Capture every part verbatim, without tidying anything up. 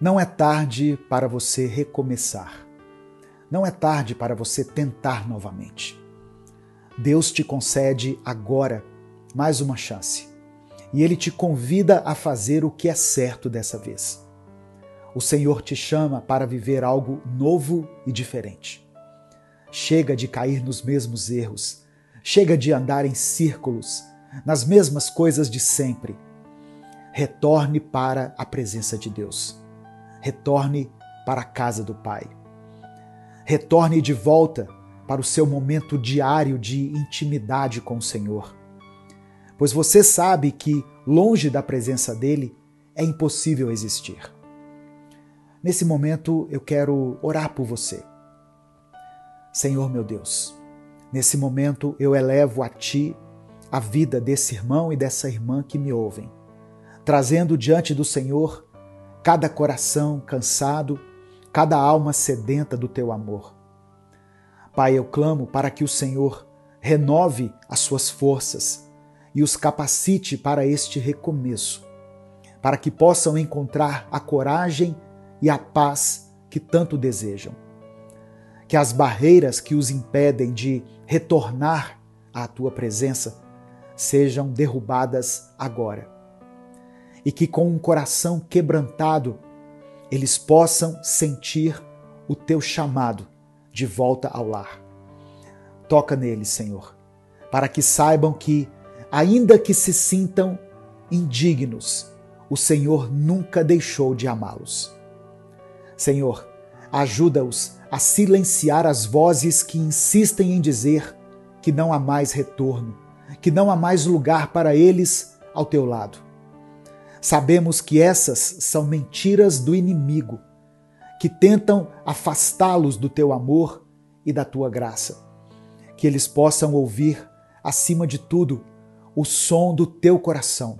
Não é tarde para você recomeçar. Não é tarde para você tentar novamente. Deus te concede agora mais uma chance. E Ele te convida a fazer o que é certo dessa vez. O Senhor te chama para viver algo novo e diferente. Chega de cair nos mesmos erros. Chega de andar em círculos, nas mesmas coisas de sempre. Retorne para a presença de Deus. Retorne para a casa do Pai. Retorne de volta para o seu momento diário de intimidade com o Senhor. Pois você sabe que, longe da presença dele, é impossível existir. Nesse momento, eu quero orar por você. Senhor meu Deus, nesse momento eu elevo a Ti a vida desse irmão e dessa irmã que me ouvem, trazendo diante do Senhor cada coração cansado, cada alma sedenta do Teu amor. Pai, eu clamo para que o Senhor renove as suas forças e os capacite para este recomeço, para que possam encontrar a coragem e a paz que tanto desejam. Que as barreiras que os impedem de retornar à Tua presença sejam derrubadas agora. E que com um coração quebrantado, eles possam sentir o Teu chamado de volta ao lar. Toca neles, Senhor, para que saibam que ainda que se sintam indignos, o Senhor nunca deixou de amá-los. Senhor, ajuda-os a silenciar as vozes que insistem em dizer que não há mais retorno, que não há mais lugar para eles ao Teu lado. Sabemos que essas são mentiras do inimigo, que tentam afastá-los do Teu amor e da Tua graça. Que eles possam ouvir, acima de tudo, o som do Teu coração,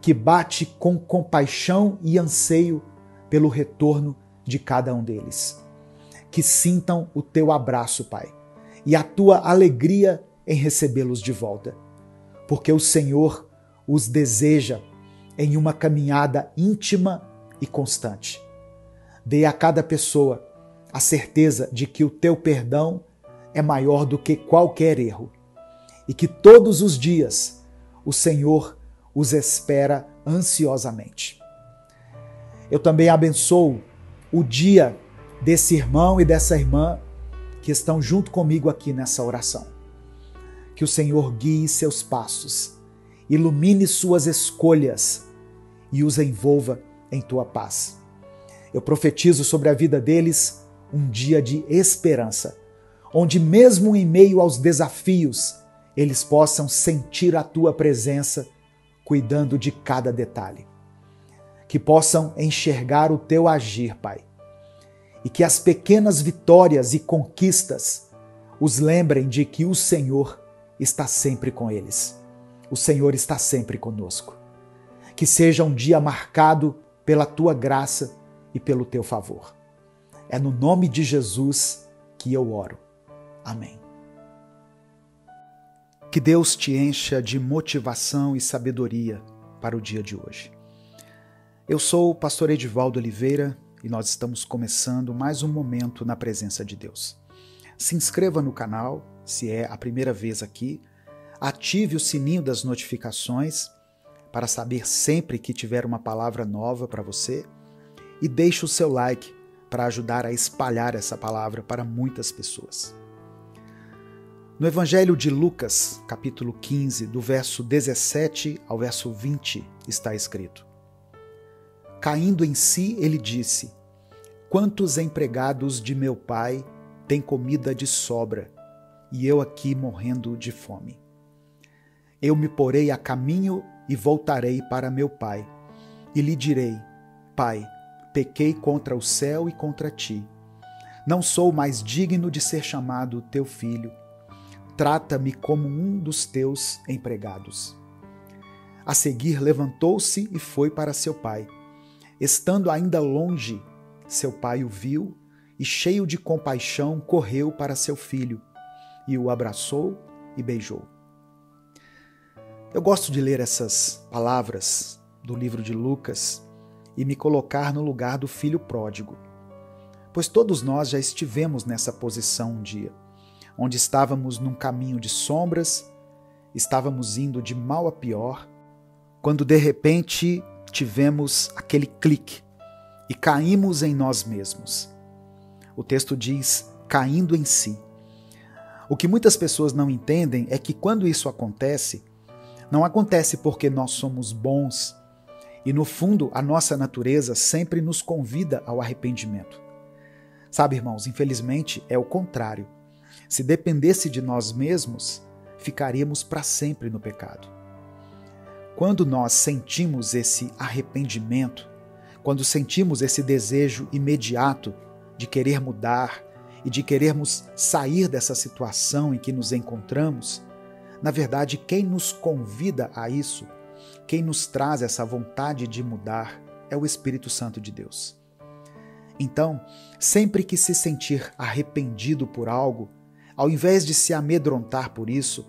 que bate com compaixão e anseio pelo retorno de cada um deles. Que sintam o Teu abraço, Pai, e a Tua alegria em recebê-los de volta, porque o Senhor os deseja em uma caminhada íntima e constante. Dê a cada pessoa a certeza de que o Teu perdão é maior do que qualquer erro, e que todos os dias o Senhor os espera ansiosamente. Eu também abençoo o dia desse irmão e dessa irmã que estão junto comigo aqui nessa oração. Que o Senhor guie seus passos, ilumine suas escolhas e os envolva em Tua paz. Eu profetizo sobre a vida deles um dia de esperança, onde mesmo em meio aos desafios, eles possam sentir a Tua presença, cuidando de cada detalhe. Que possam enxergar o Teu agir, Pai. E que as pequenas vitórias e conquistas os lembrem de que o Senhor está sempre com eles. O Senhor está sempre conosco. Que seja um dia marcado pela Tua graça e pelo Teu favor. É no nome de Jesus que eu oro. Amém. Que Deus te encha de motivação e sabedoria para o dia de hoje. Eu sou o pastor Edvaldo Oliveira e nós estamos começando mais um momento na presença de Deus. Se inscreva no canal, se é a primeira vez aqui, ative o sininho das notificações para saber sempre que tiver uma palavra nova para você e deixe o seu like para ajudar a espalhar essa palavra para muitas pessoas. No Evangelho de Lucas, capítulo quinze, do verso dezessete ao verso vinte, está escrito: Caindo em si, ele disse: Quantos empregados de meu pai têm comida de sobra, e eu aqui morrendo de fome? Eu me porei a caminho e voltarei para meu pai, e lhe direi: Pai, pequei contra o céu e contra ti. Não sou mais digno de ser chamado teu filho. Trata-me como um dos teus empregados. A seguir levantou-se e foi para seu pai. Estando ainda longe, seu pai o viu e, cheio de compaixão, correu para seu filho e o abraçou e beijou. Eu gosto de ler essas palavras do livro de Lucas e me colocar no lugar do filho pródigo. Pois todos nós já estivemos nessa posição um dia, onde estávamos num caminho de sombras, estávamos indo de mal a pior, quando de repente tivemos aquele clique e caímos em nós mesmos. O texto diz, caindo em si. O que muitas pessoas não entendem é que quando isso acontece, não acontece porque nós somos bons e, no fundo, a nossa natureza sempre nos convida ao arrependimento. Sabe, irmãos, infelizmente é o contrário. Se dependesse de nós mesmos, ficaríamos para sempre no pecado. Quando nós sentimos esse arrependimento, quando sentimos esse desejo imediato de querer mudar e de querermos sair dessa situação em que nos encontramos, na verdade, quem nos convida a isso, quem nos traz essa vontade de mudar, é o Espírito Santo de Deus. Então, sempre que se sentir arrependido por algo, ao invés de se amedrontar por isso,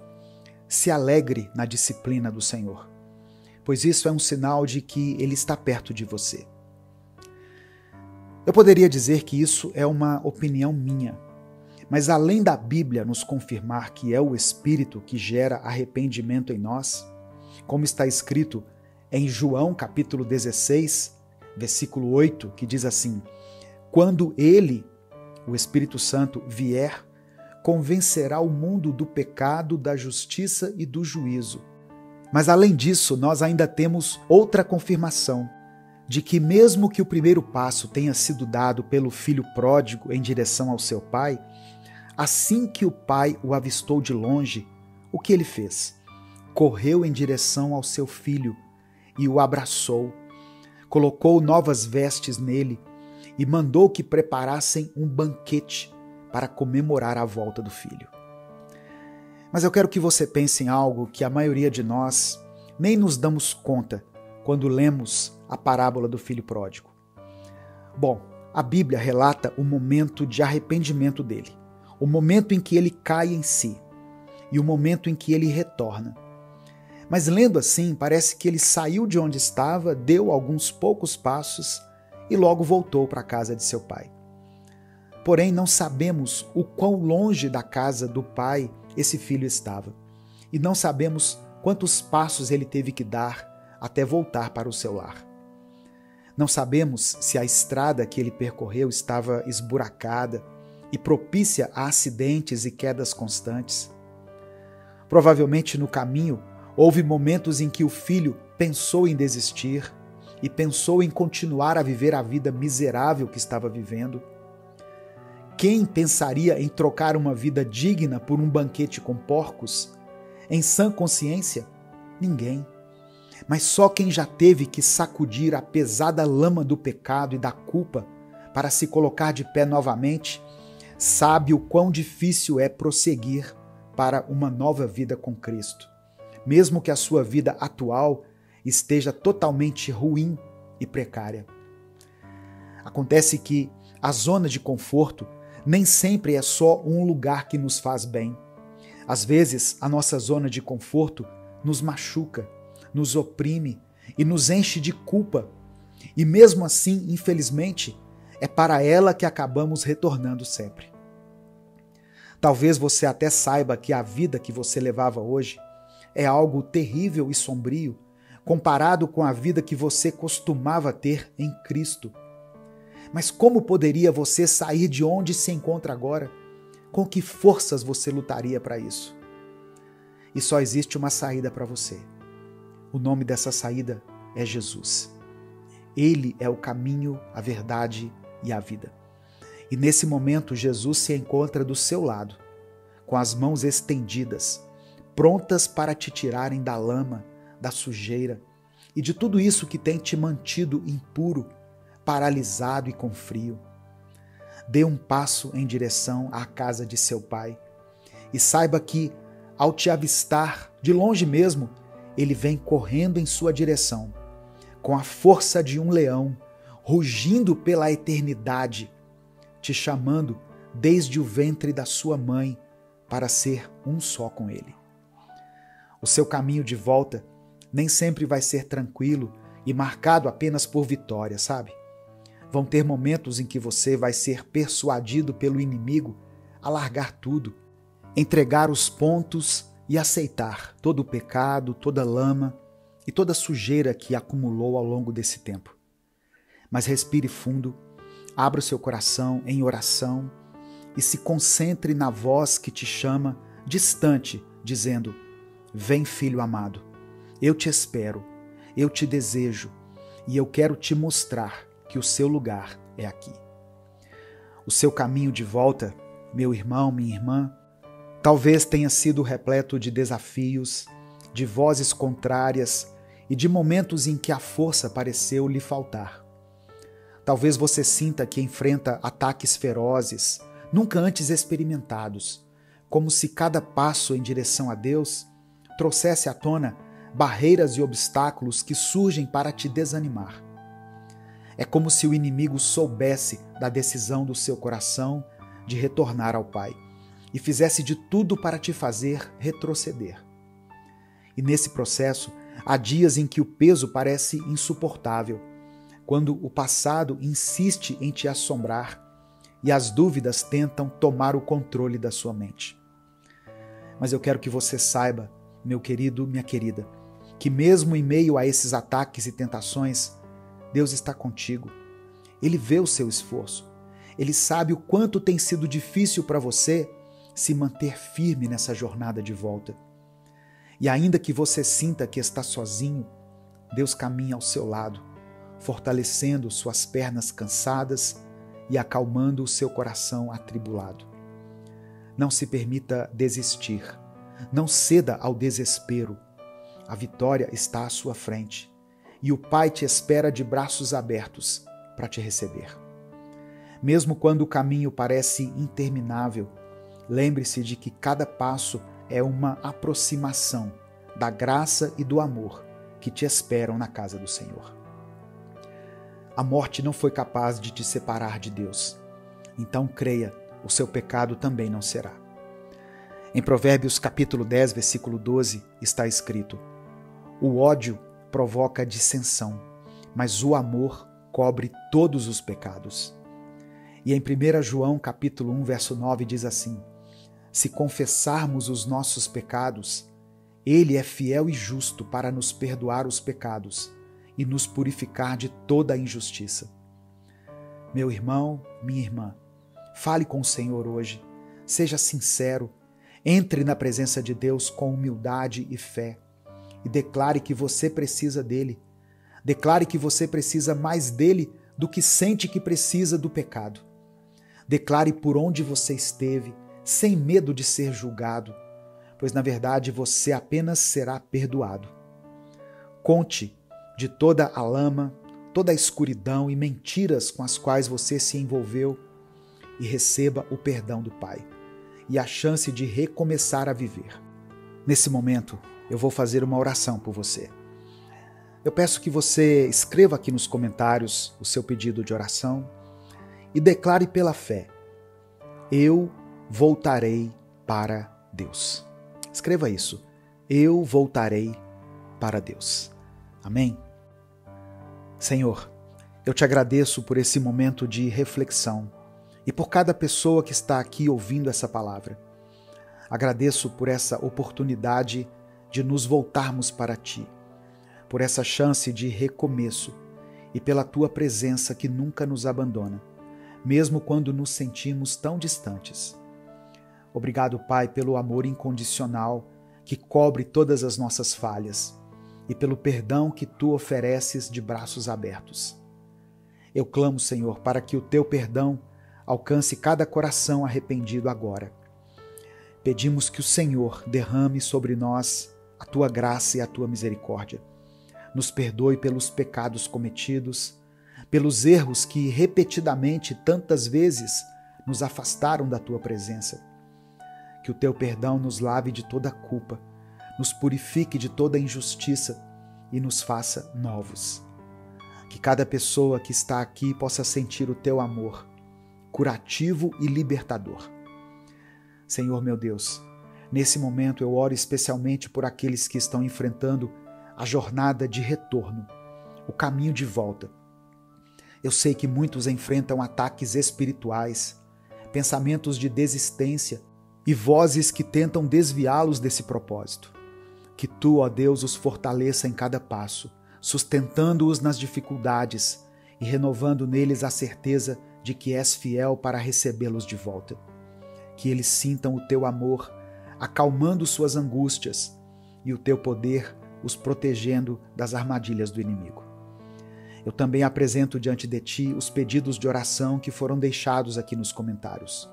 se alegre na disciplina do Senhor, pois isso é um sinal de que Ele está perto de você. Eu poderia dizer que isso é uma opinião minha, mas além da Bíblia nos confirmar que é o Espírito que gera arrependimento em nós, como está escrito em João capítulo dezesseis, versículo oito, que diz assim, quando Ele, o Espírito Santo, vier, convencerá o mundo do pecado, da justiça e do juízo. Mas além disso, nós ainda temos outra confirmação, de que mesmo que o primeiro passo tenha sido dado pelo filho pródigo em direção ao seu pai, assim que o pai o avistou de longe, o que ele fez? Correu em direção ao seu filho e o abraçou, colocou novas vestes nele e mandou que preparassem um banquete para comemorar a volta do filho. Mas eu quero que você pense em algo que a maioria de nós nem nos damos conta quando lemos a parábola do filho pródigo. Bom, a Bíblia relata o momento de arrependimento dele, o momento em que ele cai em si e o momento em que ele retorna. Mas lendo assim, parece que ele saiu de onde estava, deu alguns poucos passos e logo voltou para a casa de seu pai. Porém, não sabemos o quão longe da casa do pai esse filho estava e não sabemos quantos passos ele teve que dar até voltar para o seu lar. Não sabemos se a estrada que ele percorreu estava esburacada e propícia a acidentes e quedas constantes. Provavelmente no caminho houve momentos em que o filho pensou em desistir e pensou em continuar a viver a vida miserável que estava vivendo. Quem pensaria em trocar uma vida digna por um banquete com porcos? Em sã consciência, ninguém. Mas só quem já teve que sacudir a pesada lama do pecado e da culpa para se colocar de pé novamente, sabe o quão difícil é prosseguir para uma nova vida com Cristo, mesmo que a sua vida atual esteja totalmente ruim e precária. Acontece que a zona de conforto nem sempre é só um lugar que nos faz bem. Às vezes, a nossa zona de conforto nos machuca, nos oprime e nos enche de culpa, e mesmo assim, infelizmente, é para ela que acabamos retornando sempre. Talvez você até saiba que a vida que você levava hoje é algo terrível e sombrio, comparado com a vida que você costumava ter em Cristo. Mas como poderia você sair de onde se encontra agora? Com que forças você lutaria para isso? E só existe uma saída para você. O nome dessa saída é Jesus. Ele é o caminho, a verdade e a vida. E nesse momento, Jesus se encontra do seu lado, com as mãos estendidas, prontas para te tirarem da lama, da sujeira e de tudo isso que tem te mantido impuro, paralisado e com frio. Dê um passo em direção à casa de seu pai e saiba que, ao te avistar, de longe mesmo, Ele vem correndo em sua direção, com a força de um leão, rugindo pela eternidade, te chamando desde o ventre da sua mãe para ser um só com Ele. O seu caminho de volta nem sempre vai ser tranquilo e marcado apenas por vitória, sabe? Vão ter momentos em que você vai ser persuadido pelo inimigo a largar tudo, entregar os pontos e aceitar todo o pecado, toda lama e toda sujeira que acumulou ao longo desse tempo. Mas respire fundo, abra o seu coração em oração e se concentre na voz que te chama distante, dizendo: vem, filho amado, eu te espero, eu te desejo e eu quero te mostrar que o seu lugar é aqui. O seu caminho de volta, meu irmão, minha irmã, talvez tenha sido repleto de desafios, de vozes contrárias e de momentos em que a força pareceu lhe faltar. Talvez você sinta que enfrenta ataques ferozes, nunca antes experimentados, como se cada passo em direção a Deus trouxesse à tona barreiras e obstáculos que surgem para te desanimar. É como se o inimigo soubesse da decisão do seu coração de retornar ao Pai e fizesse de tudo para te fazer retroceder. E nesse processo, há dias em que o peso parece insuportável, quando o passado insiste em te assombrar e as dúvidas tentam tomar o controle da sua mente. Mas eu quero que você saiba, meu querido, minha querida, que mesmo em meio a esses ataques e tentações, Deus está contigo. Ele vê o seu esforço. Ele sabe o quanto tem sido difícil para você se manter firme nessa jornada de volta. E ainda que você sinta que está sozinho, Deus caminha ao seu lado, fortalecendo suas pernas cansadas e acalmando o seu coração atribulado. Não se permita desistir. Não ceda ao desespero. A vitória está à sua frente. E o Pai te espera de braços abertos para te receber. Mesmo quando o caminho parece interminável, lembre-se de que cada passo é uma aproximação da graça e do amor que te esperam na casa do Senhor. A morte não foi capaz de te separar de Deus. Então creia, o seu pecado também não será. Em Provérbios capítulo dez, versículo doze, está escrito: o ódio provoca dissensão, mas o amor cobre todos os pecados. E em primeiro João capítulo um, verso nove diz assim: se confessarmos os nossos pecados, Ele é fiel e justo para nos perdoar os pecados e nos purificar de toda a injustiça. Meu irmão, minha irmã, fale com o Senhor hoje, seja sincero, entre na presença de Deus com humildade e fé, e declare que você precisa dele. Declare que você precisa mais dele do que sente que precisa do pecado. Declare por onde você esteve, sem medo de ser julgado, pois na verdade você apenas será perdoado. Conte de toda a lama, toda a escuridão e mentiras com as quais você se envolveu e receba o perdão do Pai e a chance de recomeçar a viver. Nesse momento, eu vou fazer uma oração por você. Eu peço que você escreva aqui nos comentários o seu pedido de oração e declare pela fé: eu voltarei para Deus. Escreva isso: eu voltarei para Deus. Amém? Senhor, eu te agradeço por esse momento de reflexão e por cada pessoa que está aqui ouvindo essa palavra. Agradeço por essa oportunidade de nos voltarmos para Ti, por essa chance de recomeço e pela Tua presença que nunca nos abandona, mesmo quando nos sentimos tão distantes. Obrigado, Pai, pelo amor incondicional que cobre todas as nossas falhas e pelo perdão que Tu ofereces de braços abertos. Eu clamo, Senhor, para que o Teu perdão alcance cada coração arrependido agora. Pedimos que o Senhor derrame sobre nós a Tua graça e a Tua misericórdia. Nos perdoe pelos pecados cometidos, pelos erros que repetidamente tantas vezes nos afastaram da Tua presença. Que o Teu perdão nos lave de toda culpa, nos purifique de toda injustiça e nos faça novos. Que cada pessoa que está aqui possa sentir o Teu amor, curativo e libertador. Senhor meu Deus, nesse momento eu oro especialmente por aqueles que estão enfrentando a jornada de retorno, o caminho de volta. Eu sei que muitos enfrentam ataques espirituais, pensamentos de desistência e vozes que tentam desviá-los desse propósito. Que tu, ó Deus, os fortaleça em cada passo, sustentando-os nas dificuldades e renovando neles a certeza de que és fiel para recebê-los de volta. Que eles sintam o teu amor, acalmando suas angústias, e o teu poder os protegendo das armadilhas do inimigo. Eu também apresento diante de ti os pedidos de oração que foram deixados aqui nos comentários.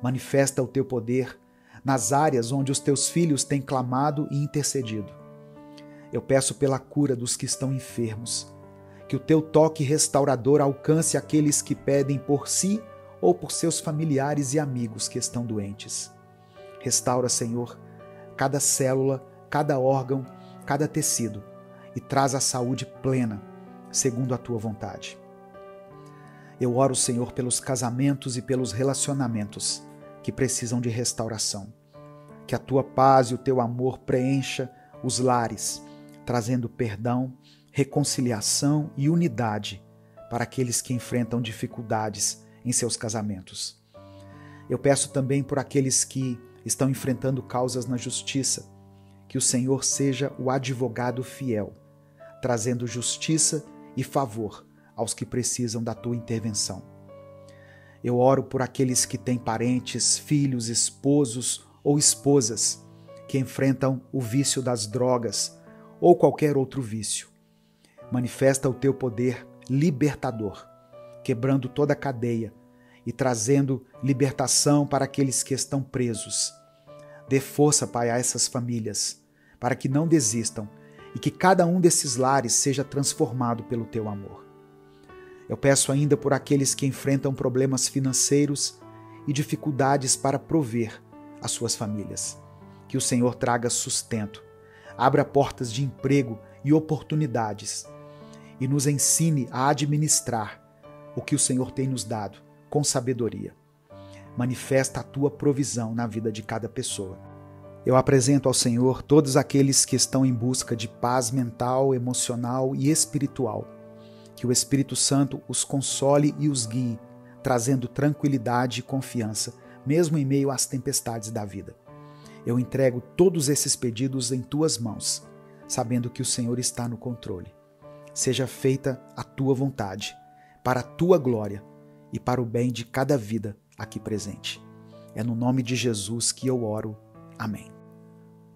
Manifesta o teu poder nas áreas onde os teus filhos têm clamado e intercedido. Eu peço pela cura dos que estão enfermos, que o teu toque restaurador alcance aqueles que pedem por si ou por seus familiares e amigos que estão doentes. Restaura, Senhor, cada célula, cada órgão, cada tecido, e traz a saúde plena, segundo a tua vontade. Eu oro, Senhor, pelos casamentos e pelos relacionamentos que precisam de restauração. Que a tua paz e o teu amor preencha os lares, trazendo perdão, reconciliação e unidade para aqueles que enfrentam dificuldades em seus casamentos. Eu peço também por aqueles que estão enfrentando causas na justiça, que o Senhor seja o advogado fiel, trazendo justiça e favor aos que precisam da tua intervenção. Eu oro por aqueles que têm parentes, filhos, esposos ou esposas que enfrentam o vício das drogas ou qualquer outro vício. Manifesta o teu poder libertador, quebrando toda a cadeia e trazendo libertação para aqueles que estão presos. Dê força, Pai, a essas famílias, para que não desistam e que cada um desses lares seja transformado pelo teu amor. Eu peço ainda por aqueles que enfrentam problemas financeiros e dificuldades para prover as suas famílias. Que o Senhor traga sustento, abra portas de emprego e oportunidades e nos ensine a administrar o que o Senhor tem nos dado com sabedoria. Manifesta a tua provisão na vida de cada pessoa. Eu apresento ao Senhor todos aqueles que estão em busca de paz mental, emocional e espiritual. Que o Espírito Santo os console e os guie, trazendo tranquilidade e confiança, mesmo em meio às tempestades da vida. Eu entrego todos esses pedidos em tuas mãos, sabendo que o Senhor está no controle. Seja feita a tua vontade, para a tua glória e para o bem de cada vida aqui presente. É no nome de Jesus que eu oro. Amém.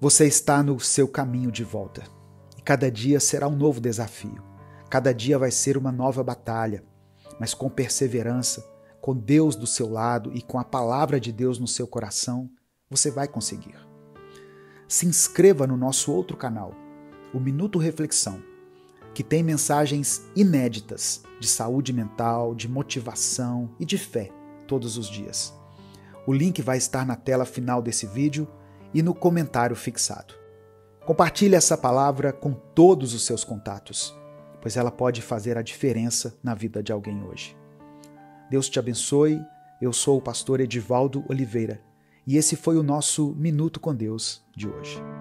Você está no seu caminho de volta. E cada dia será um novo desafio. Cada dia vai ser uma nova batalha. Mas com perseverança, com Deus do seu lado e com a palavra de Deus no seu coração, você vai conseguir. Se inscreva no nosso outro canal, o Minuto Reflexão, que tem mensagens inéditas de saúde mental, de motivação e de fé todos os dias. O link vai estar na tela final desse vídeo e no comentário fixado. Compartilhe essa palavra com todos os seus contatos, pois ela pode fazer a diferença na vida de alguém hoje. Deus te abençoe. Eu sou o pastor Edvaldo Oliveira e esse foi o nosso Minuto com Deus de hoje.